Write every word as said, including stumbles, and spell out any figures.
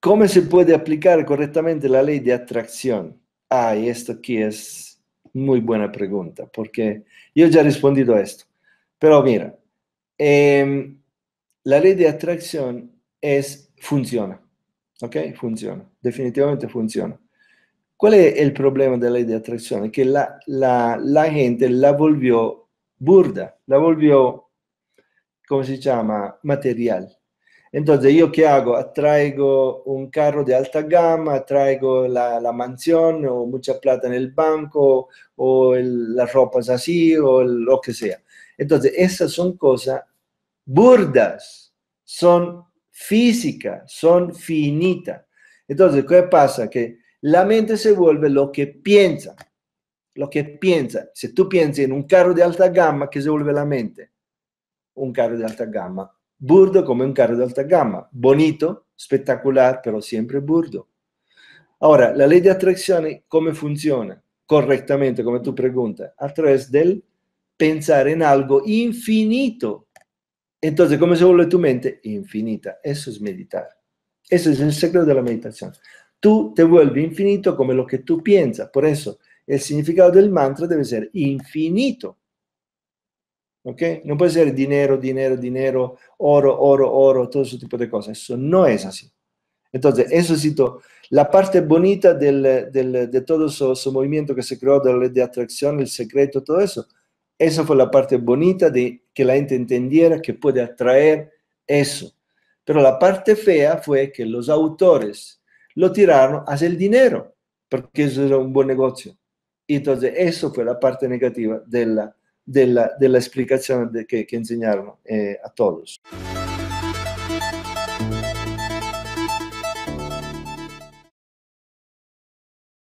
¿Cómo se puede aplicar correctamente la ley de atracción? Ah, y esto aquí es muy buena pregunta, porque yo ya he respondido a esto. Pero mira, eh, la ley de atracción es, funciona, ¿ok? Funciona, definitivamente funciona. ¿Cuál es el problema de la ley de atracción? Es que la, la, la gente la volvió burda, la volvió, ¿cómo se llama? Material. Entonces, ¿yo qué hago? Atraigo un carro de alta gama, atraigo la, la mansión, o mucha plata en el banco, o el, las ropas así, o el, lo que sea. Entonces, esas son cosas burdas, son físicas, son finitas. Entonces, ¿qué pasa? Que la mente se vuelve lo que piensa, lo que piensa. Si tú piensas en un carro de alta gama, ¿qué se vuelve la mente? Un carro de alta gama. Burdo como un carro de alta gama, bonito, espectacular, pero siempre burdo. Ahora, la ley de atracción, ¿cómo funciona? Correctamente, como tú preguntas, a través del pensar en algo infinito. Entonces, ¿cómo se vuelve tu mente? Infinita. Eso es meditar. Ese es el secreto de la meditación. Tú te vuelves infinito como lo que tú piensas. Por eso, el significado del mantra debe ser infinito. ¿Okay? No puede ser dinero, dinero, dinero, oro, oro, oro, todo ese tipo de cosas. Eso no es así. Entonces, eso es todo. La parte bonita del, del, de todo ese, ese movimiento que se creó de la ley de atracción, el secreto, todo eso, eso fue la parte bonita de que la gente entendiera que puede atraer eso. Pero la parte fea fue que los autores lo tiraron hacia el dinero, porque eso era un buen negocio. Y entonces, eso fue la parte negativa de la... Della, della spiegazione de, che, che insegnarono eh, a todos.